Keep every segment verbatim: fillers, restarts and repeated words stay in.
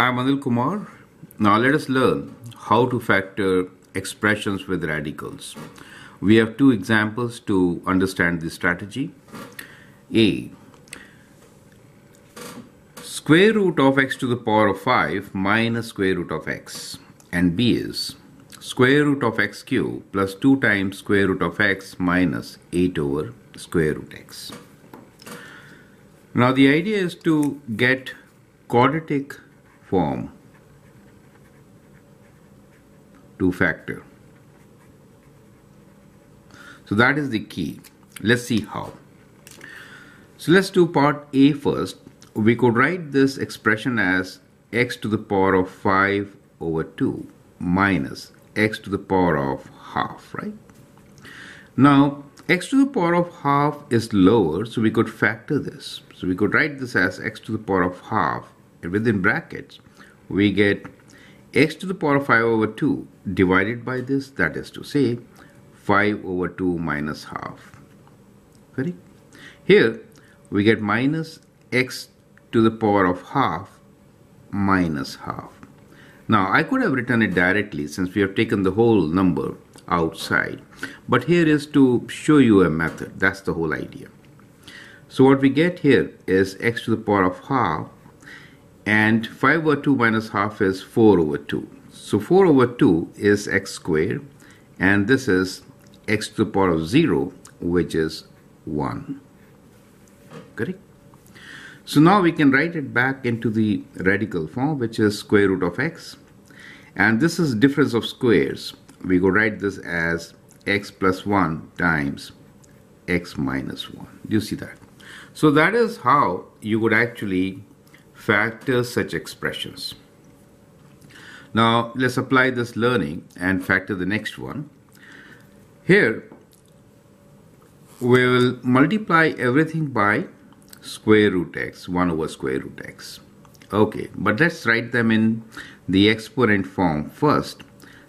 I am Anil Kumar. Now let us learn how to factor expressions with radicals. We have two examples to understand this strategy. A. Square root of x to the power of five minus square root of x, and B is square root of x cubed plus two times square root of x minus eight over square root x. Now the idea is to get quadratic form to factor. So that is the key. Let's see how. So let's do part A first. We could write this expression as x to the power of five over two minus x to the power of half, right? Now x to the power of half is lower, so we could factor this. So we could write this as x to the power of half, and within brackets we get x to the power of five over two divided by this, that is to say five over two minus half. Correct? Here we get minus x to the power of half minus half. Now I could have written it directly since we have taken the whole number outside, but here is to show you a method. That's the whole idea. So what we get here is x to the power of half, and five over two minus half is four over two. So four over two is x squared, and this is x to the power of zero, which is one. Correct? So now we can write it back into the radical form, which is square root of x, and this is difference of squares. We could write this as x plus one times x minus one. Do you see that? So that is how you would actually factor such expressions. Now let's apply this learning and factor the next one. Here we will multiply everything by square root x, one over square root x. Okay, but let's write them in the exponent form first.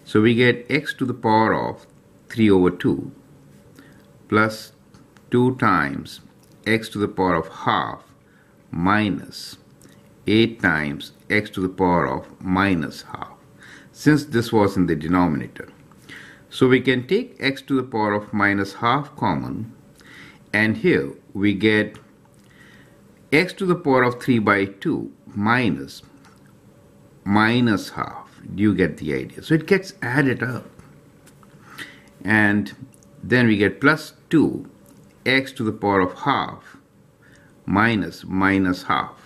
So we get x to the power of three over two plus two times x to the power of half minus eight times x to the power of minus half, since this was in the denominator. So we can take x to the power of minus half common, and here we get x to the power of three by two minus minus half. Do you get the idea? So it gets added up, and then we get plus two x to the power of half minus minus half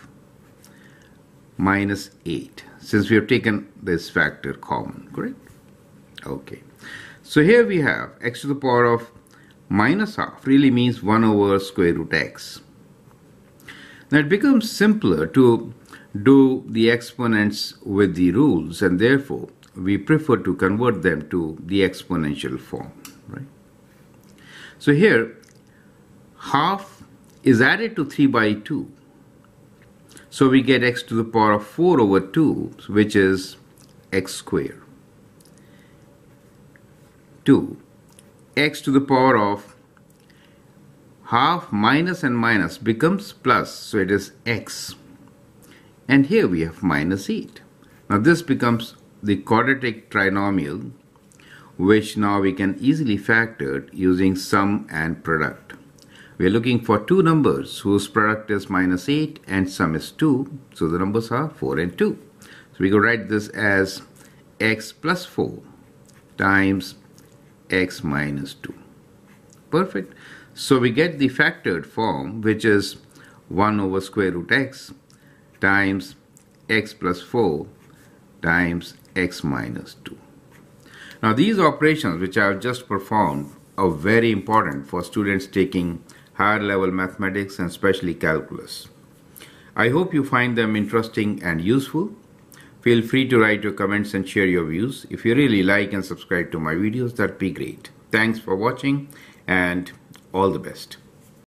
minus eight, since we have taken this factor common. Correct? Okay, so here we have x to the power of minus half, really means one over square root x. Now it becomes simpler to do the exponents with the rules, and therefore we prefer to convert them to the exponential form, right? So here half is added to three by two, so we get x to the power of four over two, which is x squared. two x to the power of half minus and minus becomes plus, so it is x, and here we have minus eight. Now this becomes the quadratic trinomial, which now we can easily factor using sum and product. We are looking for two numbers whose product is minus eight and sum is two, so the numbers are four and two. So we could write this as x plus four times x minus two. Perfect. So we get the factored form, which is one over square root x times x plus four times x minus two. Now these operations which I have just performed are very important for students taking higher level mathematics and especially calculus. I hope you find them interesting and useful. Feel free to write your comments and share your views. If you really like and subscribe to my videos, that'd be great. Thanks for watching, and all the best.